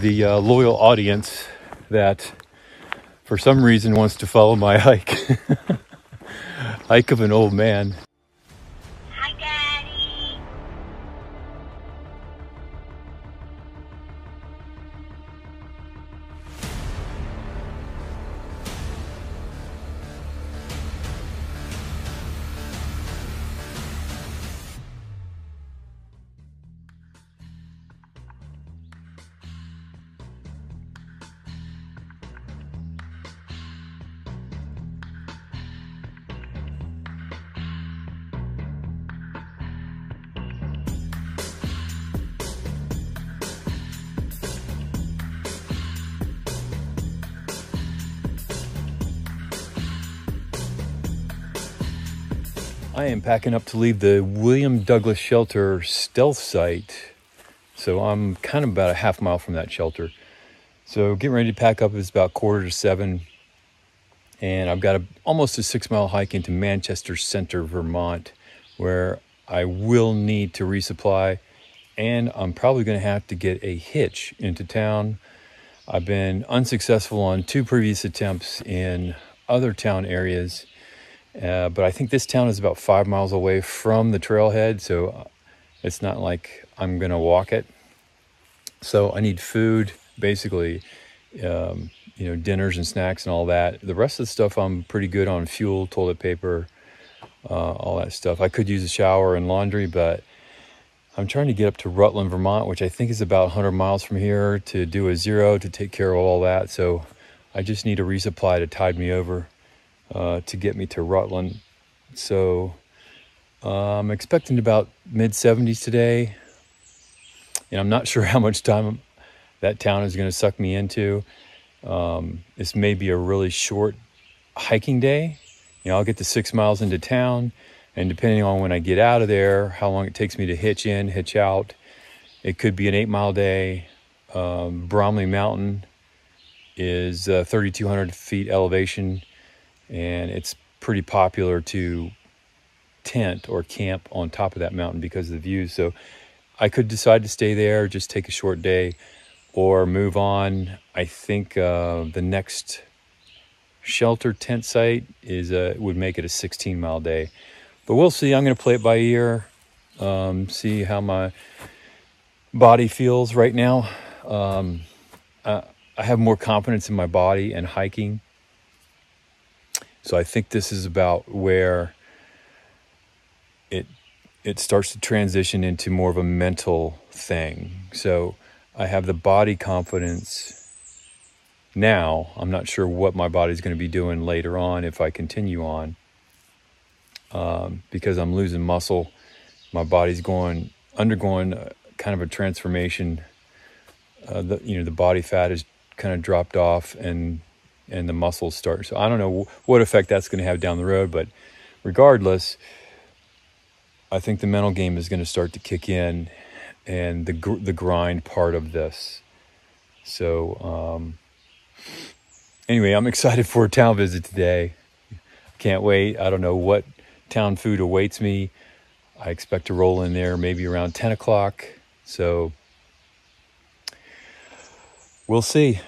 the loyal audience that for some reason wants to follow my hike. Hike of an old man. Hi, Daddy. I am packing up to leave the William Douglas shelter stealth site. So I'm kind of about a half mile from that shelter. So getting ready to pack up is about 6:45. And I've got almost a 6-mile hike into Manchester Center, Vermont, where I will need to resupply. And I'm probably going to have to get a hitch into town. I've been unsuccessful on 2 previous attempts in other town areas. But I think this town is about 5 miles away from the trailhead, so it's not like I'm gonna walk it. So I need food, basically, you know, dinners and snacks and all that. The rest of the stuff I'm pretty good on: fuel, toilet paper, all that stuff. I could use a shower and laundry, but I'm trying to get up to Rutland, Vermont, which I think is about 100 miles from here, to do a zero, to take care of all that. So I just need a resupply to tide me over to get me to Rutland. So I'm expecting about mid-70s today, and I'm not sure how much time that town is going to suck me into. This may be a really short hiking day. You know, I'll get to 6 miles into town, and depending on when I get out of there, how long it takes me to hitch in, hitch out, it could be an 8-mile day. Bromley Mountain is 3,200 feet elevation, and it's pretty popular to tent or camp on top of that mountain because of the views. So I could decide to stay there, just take a short day, or move on. I think the next shelter tent site is would make it a 16-mile day. But we'll see. I'm going to play it by ear, see how my body feels right now. I have more confidence in my body and hiking. So I think this is about where it starts to transition into more of a mental thing. So I have the body confidence now. I'm not sure what my body's going to be doing later on if I continue on, because I'm losing muscle. My body's undergoing kind of a transformation. The body fat is kind of dropped off, and the muscles start. So I don't know what effect that's going to have down the road, but regardless, I think the mental game is going to start to kick in, and the grind part of this. So anyway, I'm excited for a town visit today. Can't wait. I don't know what town food awaits me. I expect to roll in there maybe around 10 o'clock. So we'll see.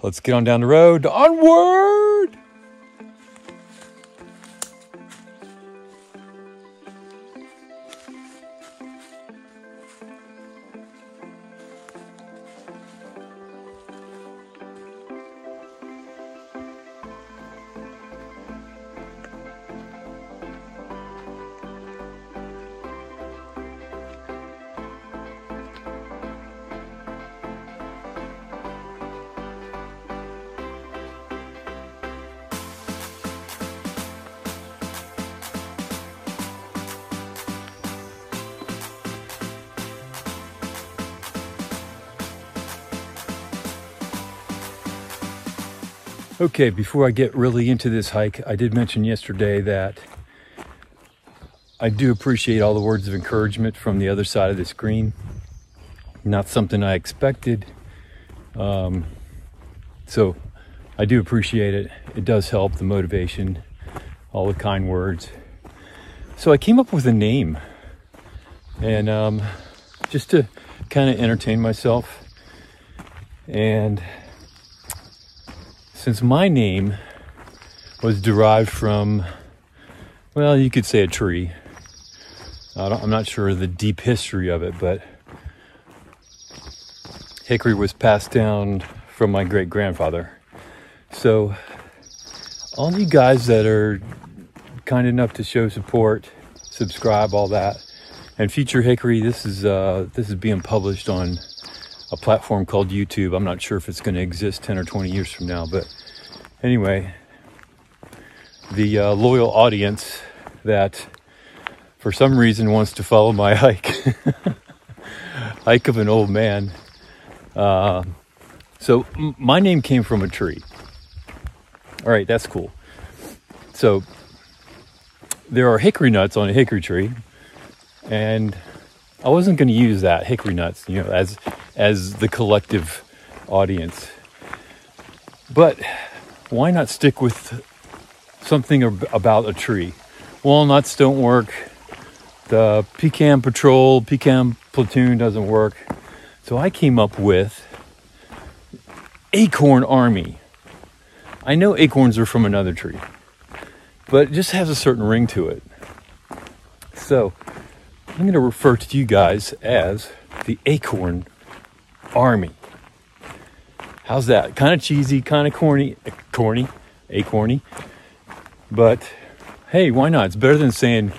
Let's get on down the road. Onward! Okay, before I get really into this hike, I did mention yesterday that I do appreciate all the words of encouragement from the other side of the screen. Not something I expected. So I do appreciate it. It does help, the motivation, all the kind words. So I came up with a name, and just to kind of entertain myself, And since my name was derived from, well, you could say a tree. I'm not sure the deep history of it, but hickory was passed down from my great-grandfather. So all you guys that are kind enough to show support, subscribe, all that, and Future Hickory, this is being published on a platform called YouTube. I'm not sure if it's going to exist 10 or 20 years from now, but anyway, the loyal audience that for some reason wants to follow my hike, hike of an old man. So my name came from a tree. All right, that's cool. So there are hickory nuts on a hickory tree, and I wasn't going to use that, hickory nuts, you know, as the collective audience. But why not stick with something about a tree? Walnuts don't work. The pecan platoon doesn't work. So I came up with Acorn Army. I know acorns are from another tree, but it just has a certain ring to it. So I'm going to refer to you guys as the Acorn Army. How's that? Kind of cheesy, kind of acorny, but hey, why not? It's better than saying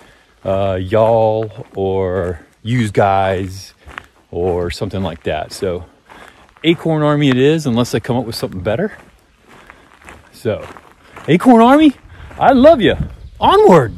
y'all or yous guys or something like that. So Acorn Army it is, unless I come up with something better. So Acorn Army, I love you. Onward.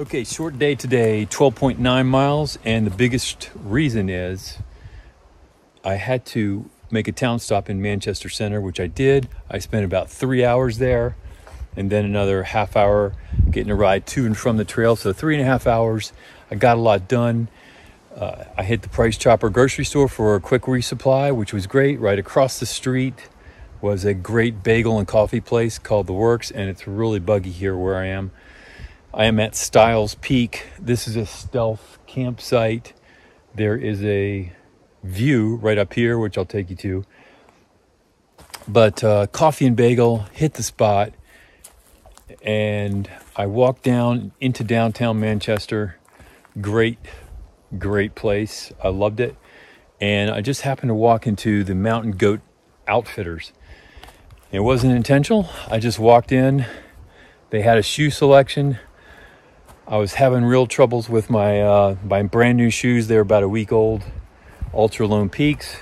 Okay, short day today, 12.9 miles, and the biggest reason is I had to make a town stop in Manchester Center, which I did. I spent about 3 hours there, and then another half hour getting a ride to and from the trail, so 3.5 hours. I got a lot done. I hit the Price Chopper grocery store for a quick resupply, which was great. Right across the street was a great bagel and coffee place called The Works, and it's really buggy here where I am. I am at Styles Peak. This is a stealth campsite. There is a view right up here, which I'll take you to. But coffee and bagel, hit the spot, and I walked down into downtown Manchester. Great place. I loved it. And I just happened to walk into the Mountain Goat Outfitters. It wasn't intentional. I just walked in. They had a shoe selection. I was having real troubles with my brand new shoes. They're about a week old. Altra Lone Peaks.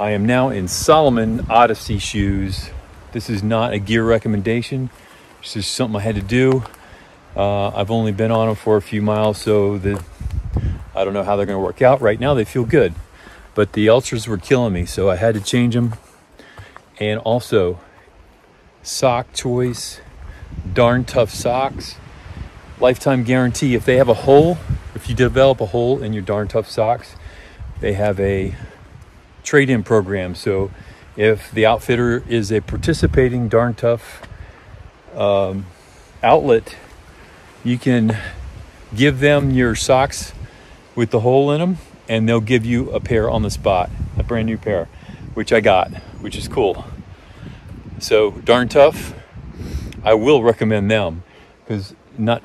I am now in Solomon Odyssey shoes. This is not a gear recommendation. It's just something I had to do. I've only been on them for a few miles, so I don't know how they're going to work out. Right now, they feel good, but the ulcers were killing me, so I had to change them. And also, sock choice, Darn Tough socks, lifetime guarantee. If they have a hole, if you develop a hole in your Darn Tough socks, they have a trade-in program. So if the outfitter is a participating Darn Tough outlet, you can give them your socks with the hole in them, and they'll give you a pair on the spot, a brand new pair, which I got, which is cool. So Darn Tough, I will recommend them, because not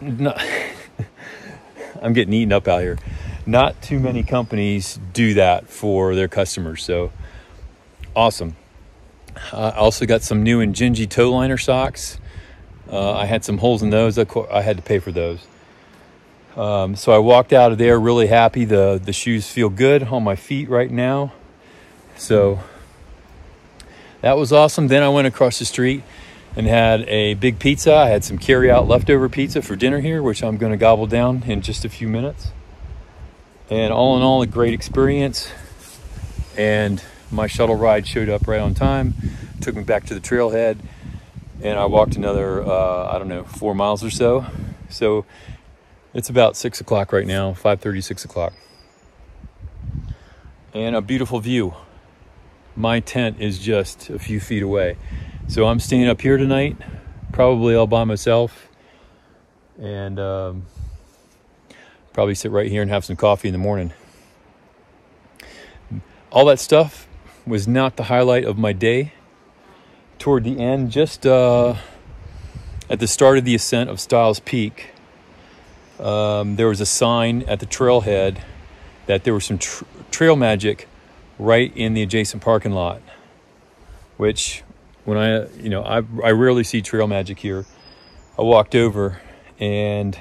I'm getting eaten up out here. Not too many companies do that for their customers, so awesome. I also got some new Injinji toe liner socks. I had some holes in those. I had to pay for those. So I walked out of there really happy. The shoes feel good on my feet right now. So that was awesome. Then I went across the street and had a big pizza. I had some carry-out leftover pizza for dinner here, which I'm going to gobble down in just a few minutes. And all in all, a great experience. And my shuttle ride showed up right on time. Took me back to the trailhead. And I walked another, 4 miles or so. So it's about 6 o'clock right now, 5:30, 6 o'clock. And a beautiful view. My tent is just a few feet away. So I'm staying up here tonight, probably all by myself. And probably sit right here and have some coffee in the morning. All that stuff was not the highlight of my day. Toward the end, just at the start of the ascent of Styles Peak, there was a sign at the trailhead that there was some trail magic right in the adjacent parking lot, which when I rarely see trail magic here. I walked over, and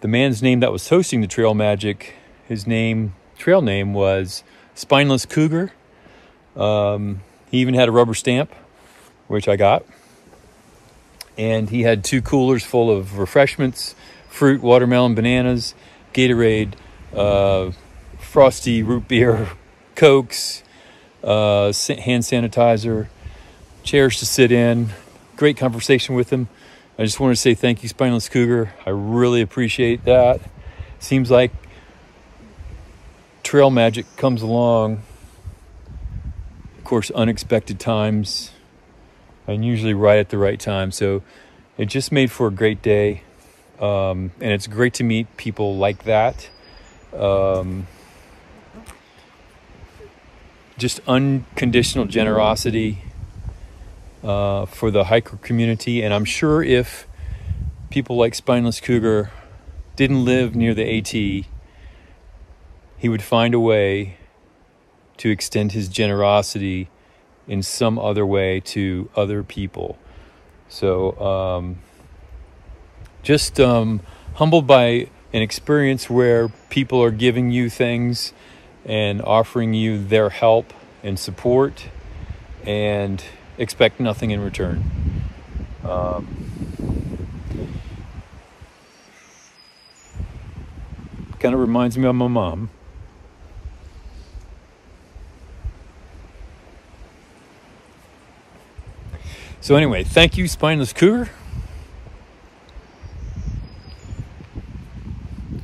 the man's name that was hosting the trail magic, his trail name was Spineless Cougar. He even had a rubber stamp, which I got. And he had 2 coolers full of refreshments, fruit, watermelon, bananas, Gatorade, Frosty, root beer, Cokes, hand sanitizer, chairs to sit in. Great conversation with him. I just want to say thank you, Spineless Cougar. I really appreciate that. Seems like trail magic comes along, course, unexpected times, and usually right at the right time. So it just made for a great day, and it's great to meet people like that. Just unconditional generosity for the hiker community. And I'm sure if people like Spineless Cougar didn't live near the AT, he would find a way to extend his generosity in some other way to other people. So humbled by an experience where people are giving you things and offering you their help and support and expect nothing in return. Kind of reminds me of my mom. So anyway, thank you, Spineless Cougar.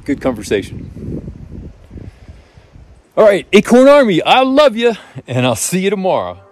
Good conversation. All right, Acorn Army, I love you, and I'll see you tomorrow.